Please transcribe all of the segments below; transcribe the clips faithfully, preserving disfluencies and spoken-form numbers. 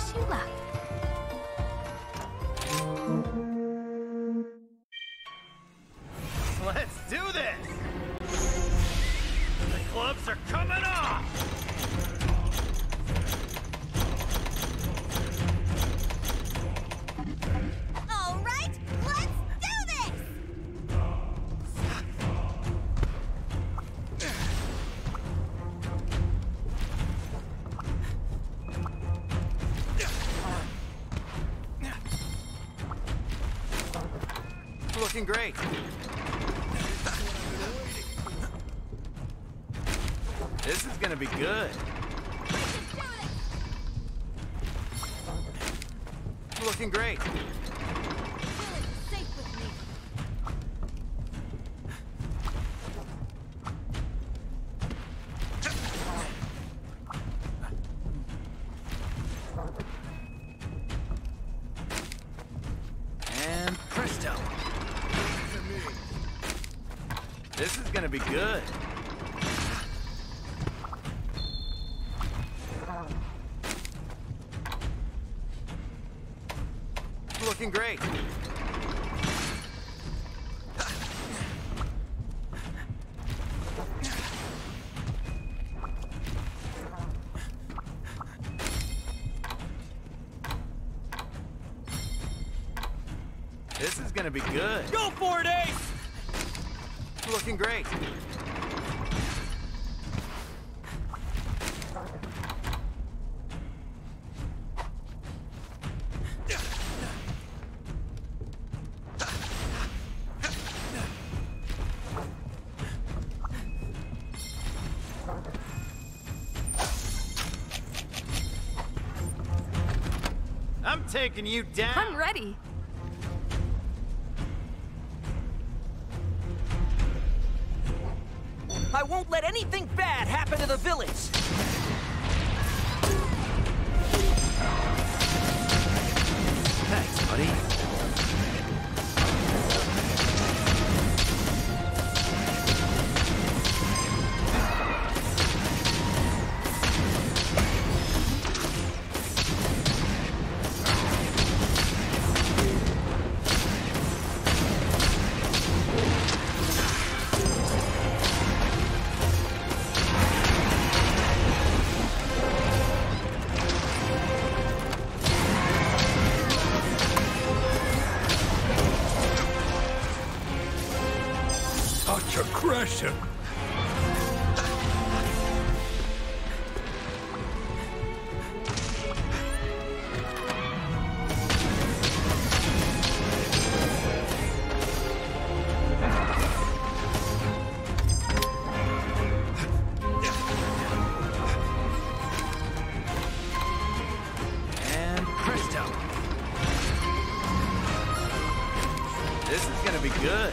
心了。Let's do this. The gloves are coming off. All right, let's do this. Looking great. This is gonna be good. Looking great. And presto. This is gonna be good. Looking great. This is gonna be good. Go for it, Ace! Looking great. I'm taking you down. I'm ready. I won't let anything bad happen to the village. Thanks, buddy. Aggression. And presto. This is gonna be good.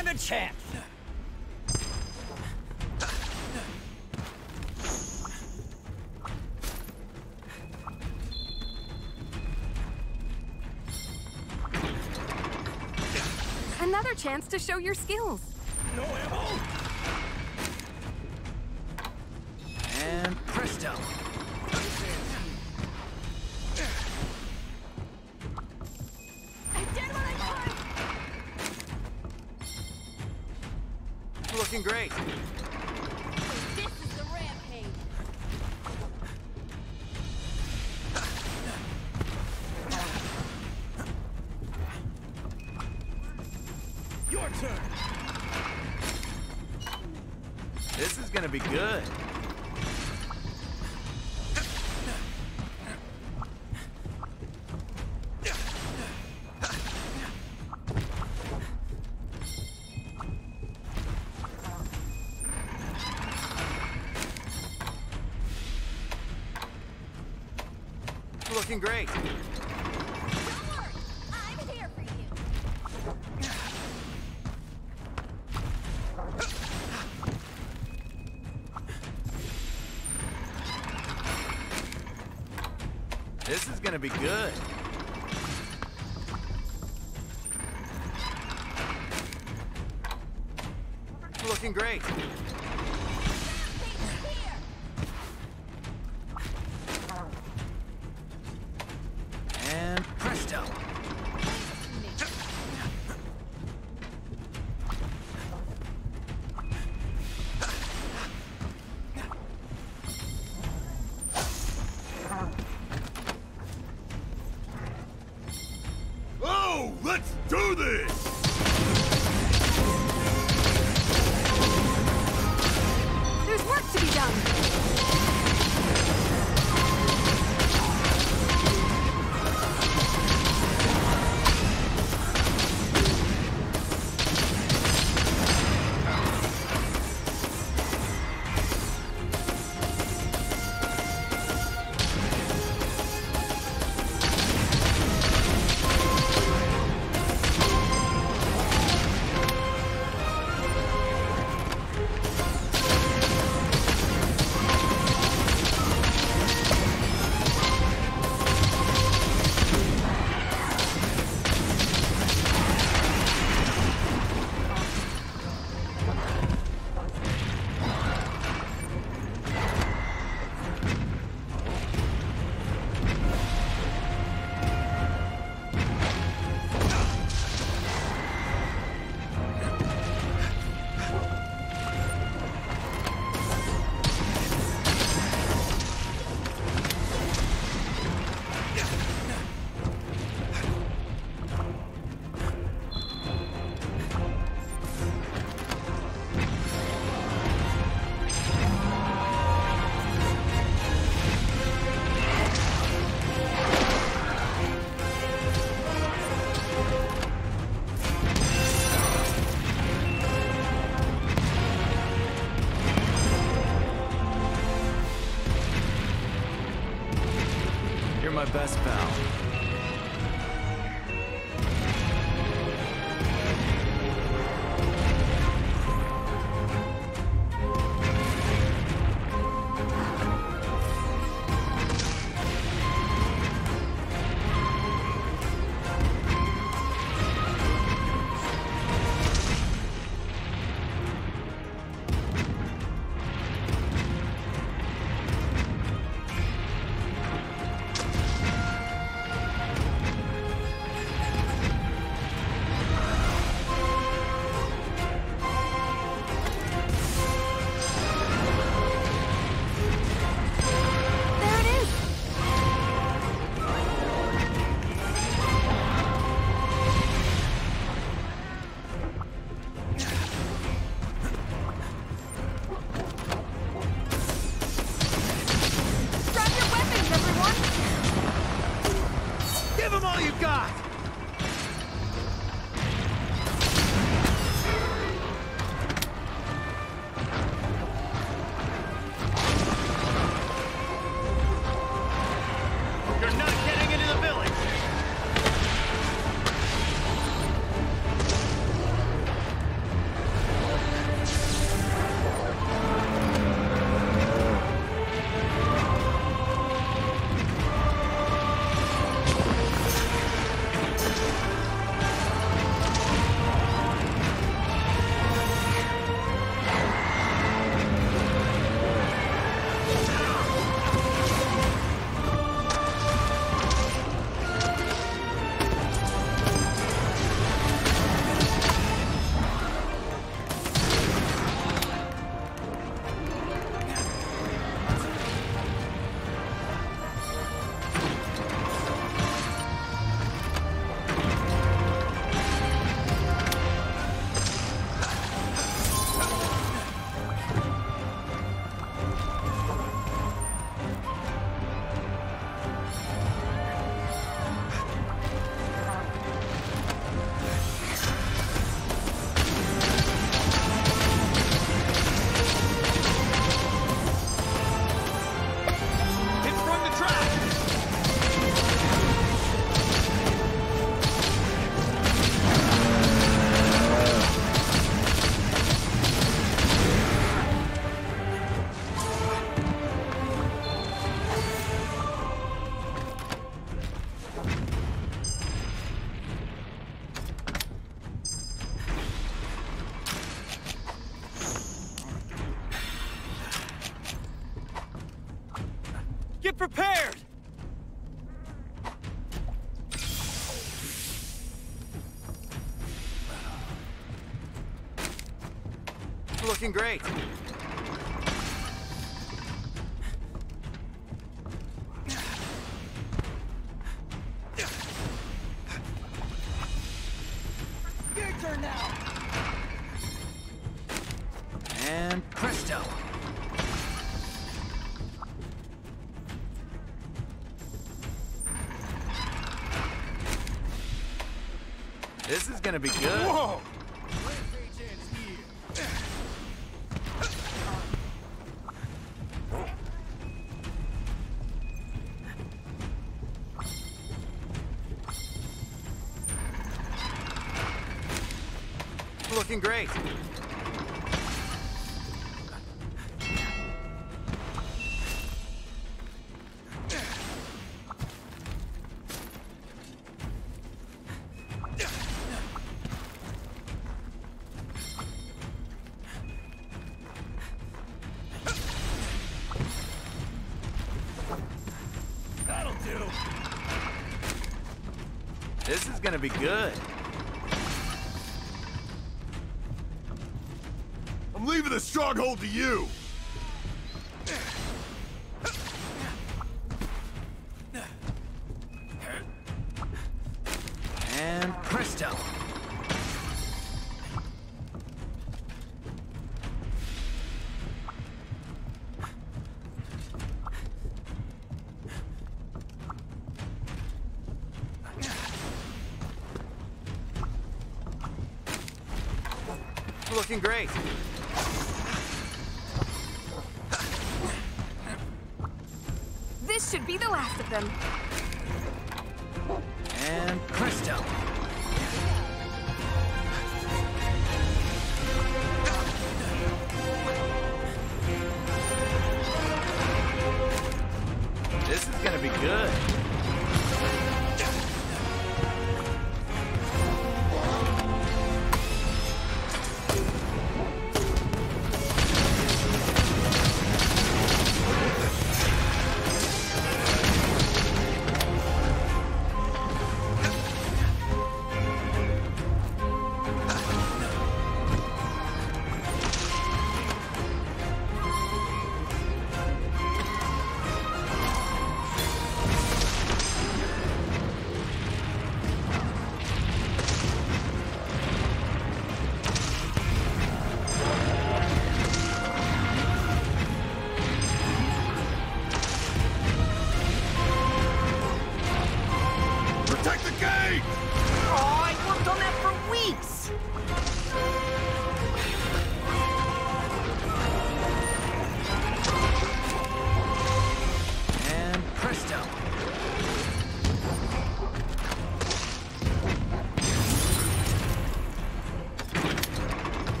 stand a chance. Another chance to show your skills. No ammo. And presto. Looking great. This is the rampage. Your turn. This is gonna be good. Looking great. Don't worry, I'm here for you. This is gonna be good. Looking great. Let's do this! There's work to be done! My best pal. Get prepared! Looking great. This is gonna be good. Whoa! Looking great. This is gonna be good. I'm leaving the stronghold to you. And presto. Looking great. This should be the last of them. And presto. This is gonna be good.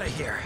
out of here.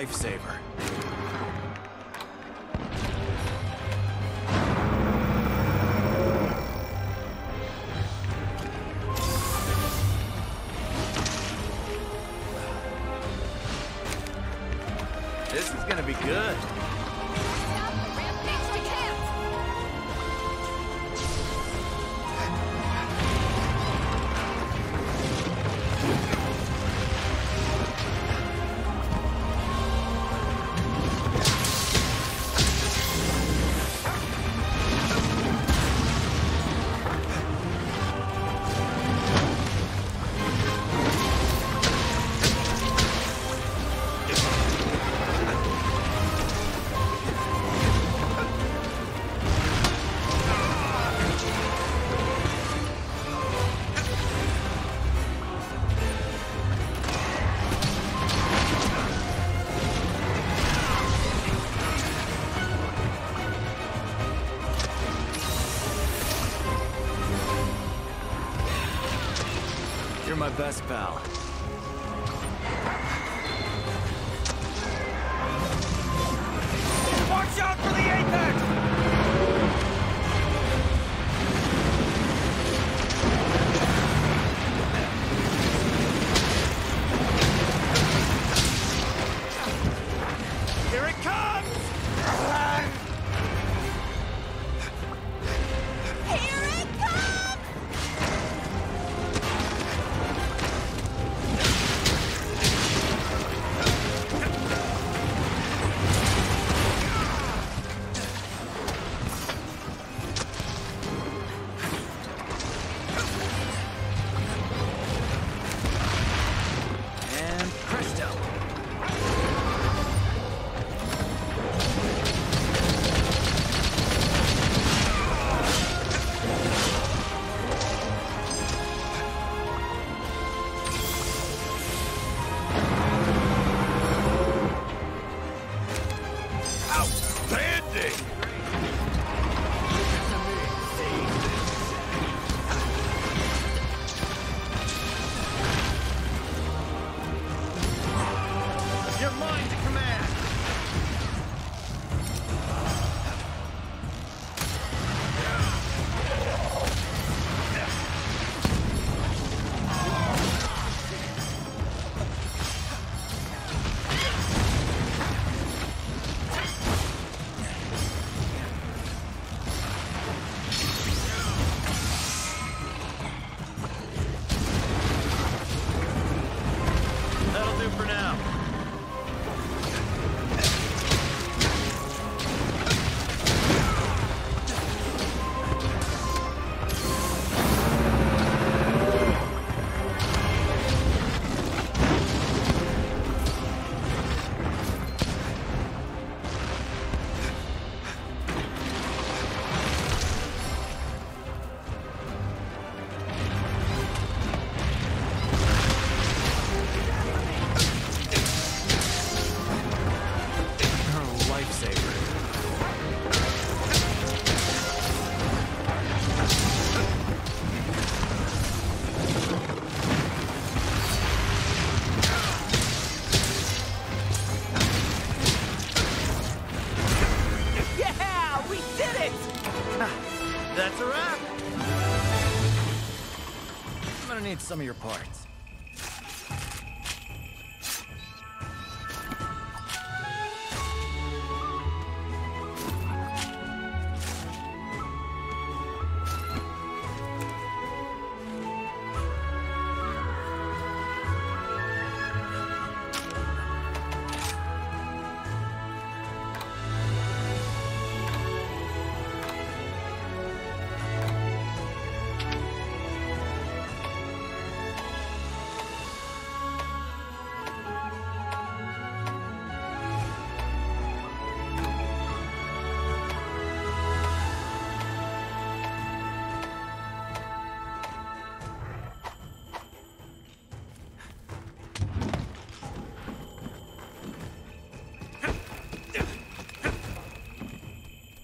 lifesaver. This is gonna be good. You're my best pal. Watch out for the Apex! Here it comes! Here it comes! That's a wrap! I'm gonna need some of your parts.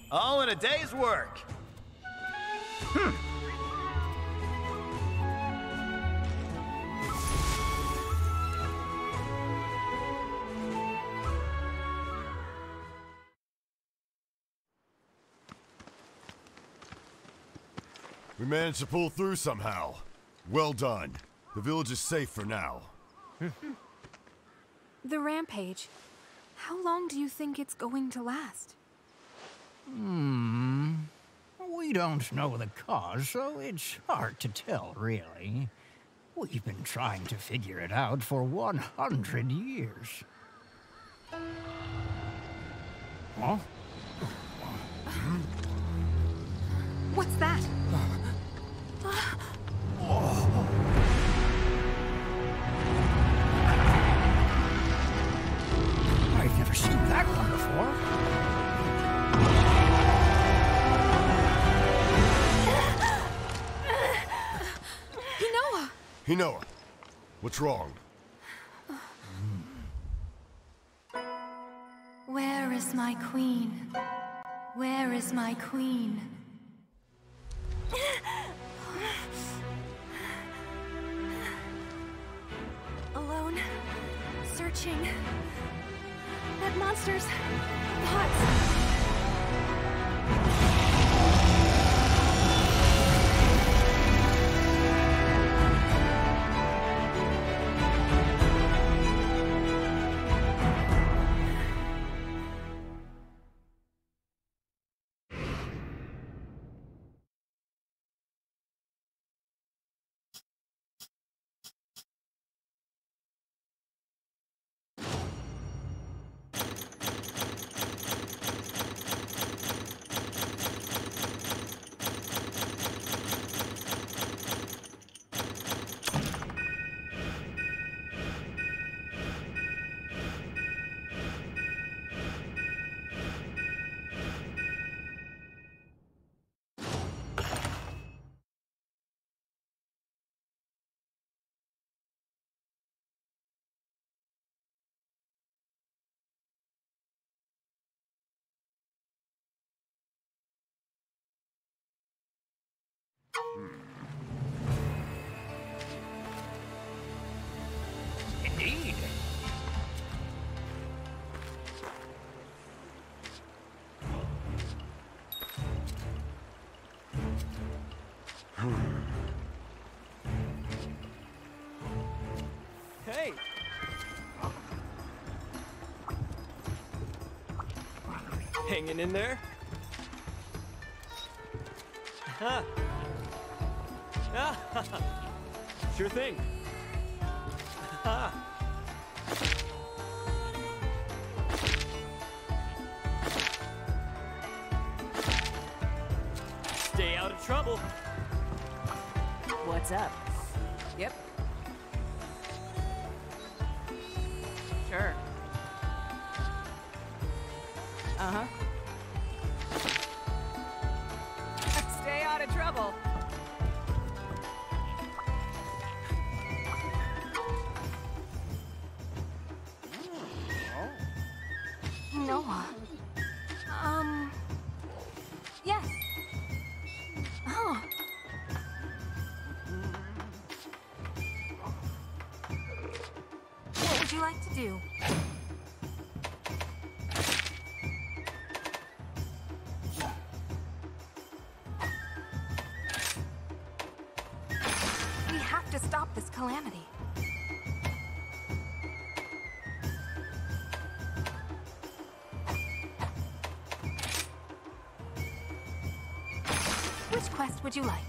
All in a day's work. Hmm. We managed to pull through somehow. Well done. The village is safe for now. The rampage. How long do you think it's going to last? Hmm. We don't know the cause, so it's hard to tell, really. We've been trying to figure it out for one hundred years. Huh? What's that? I've never seen that one before. Hinowa, what's wrong? Where is my queen? Where is my queen? Alone, searching. That monster's thoughts. Indeed. Hey. Hanging in there? Huh. Sure thing. Stay out of trouble. What's up? Yep. Sure. Uh-huh. Stay out of trouble. Um, yes. Oh. What would you like to do? We have to stop this calamity. Which quest would you like?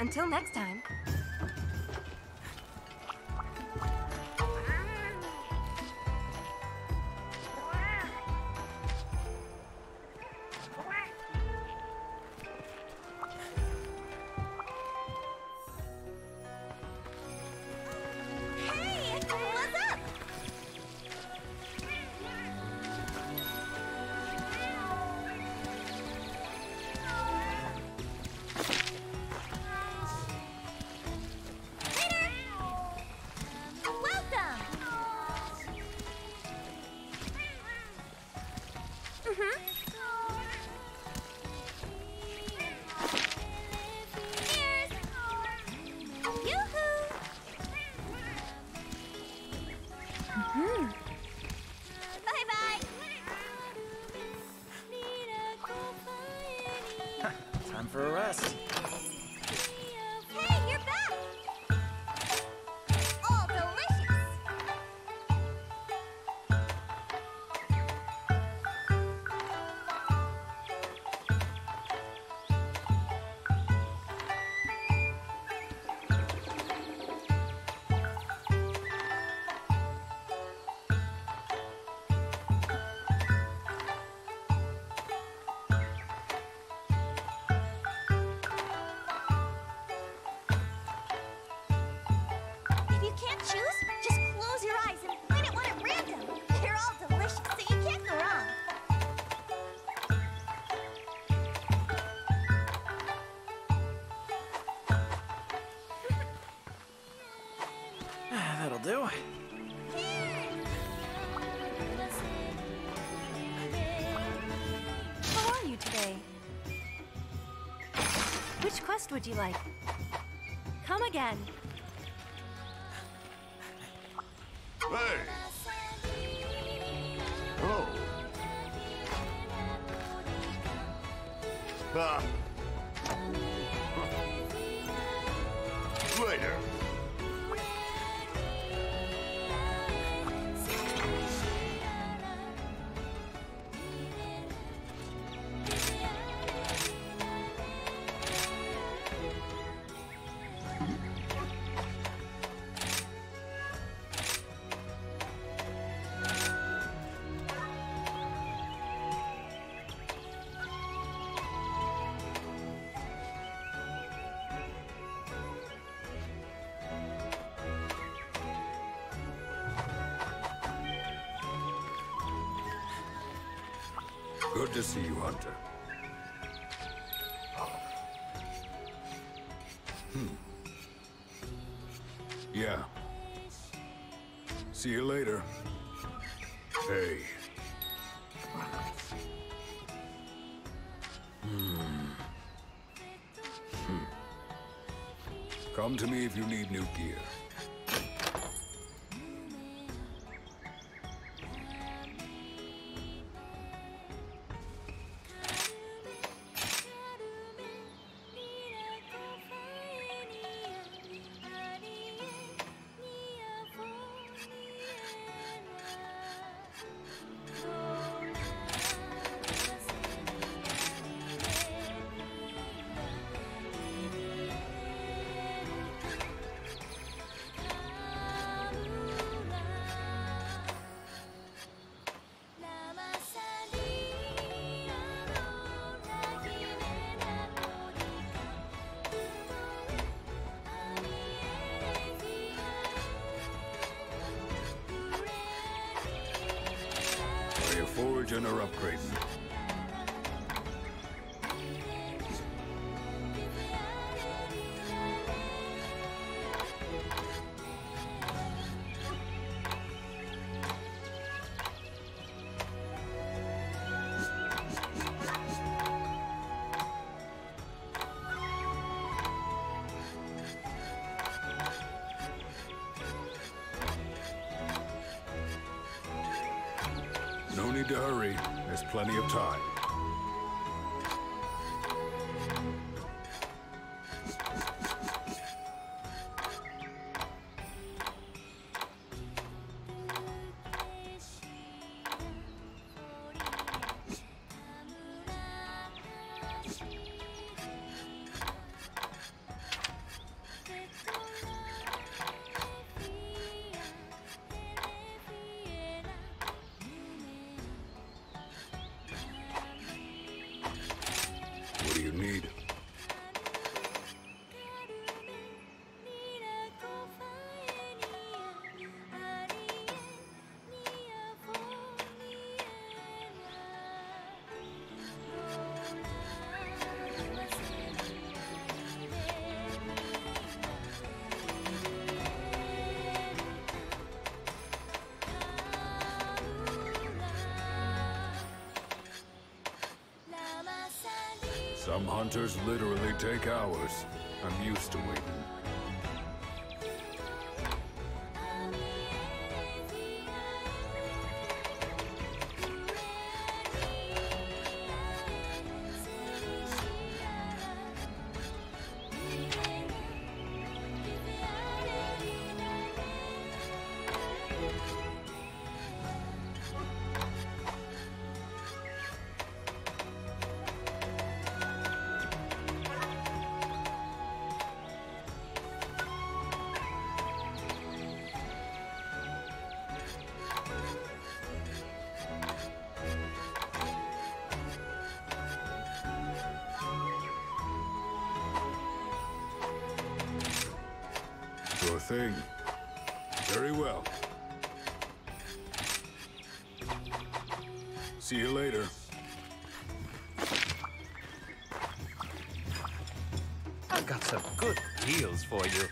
Until next time. Time for a rest. Hey, you're back! All delicious! Can't choose? Just close your eyes and win at one at random. They're all delicious, so you can't go wrong. That'll do. How are you today? Which quest would you like? Come again. Hey! Hello! Ah! Huh. Later! Good to see you, Hunter. Hmm. Yeah. See you later. Hey. Hmm. Hmm. Come to me if you need new gear. Forge and are upgrading. No need to hurry. There's plenty of time. Need. Some hunters literally take hours. I'm used to waiting. Sure thing. Very well. See you later. I've got some good deals for you.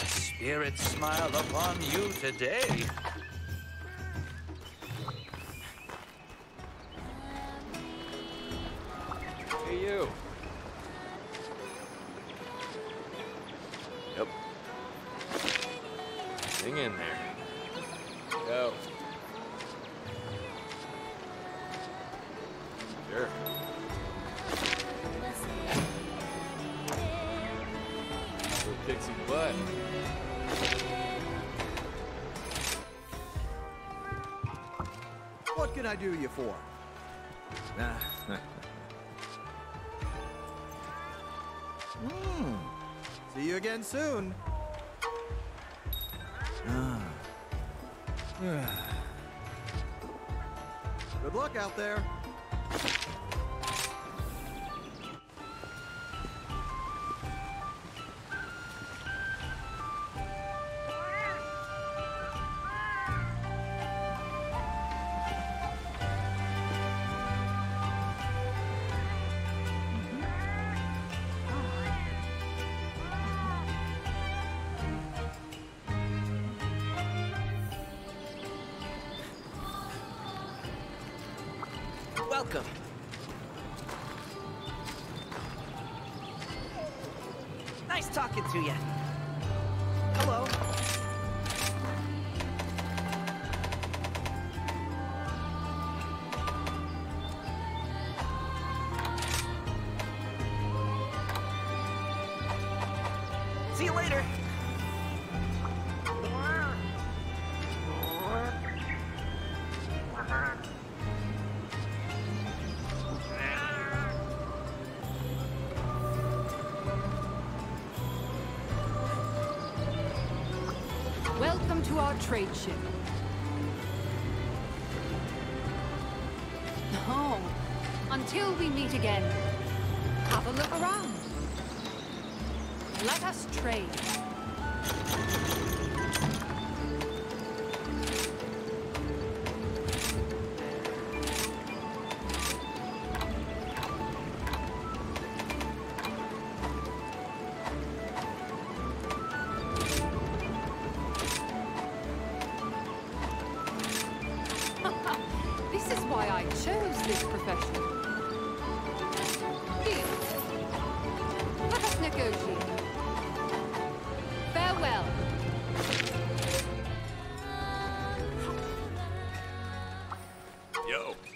Spirits smile upon you today. Hey, you. Yep. Hang in there. Go. Sure. We'll kick some butt. What can I do you for? Nah. Hmm. See you again soon. Ah. Good luck out there. Welcome. Nice talking to you. Hello. See you later. Welcome to our trade ship. No, until we meet again, have a look around. Let us trade. I chose this profession. Here, let us negotiate. Farewell. Yo.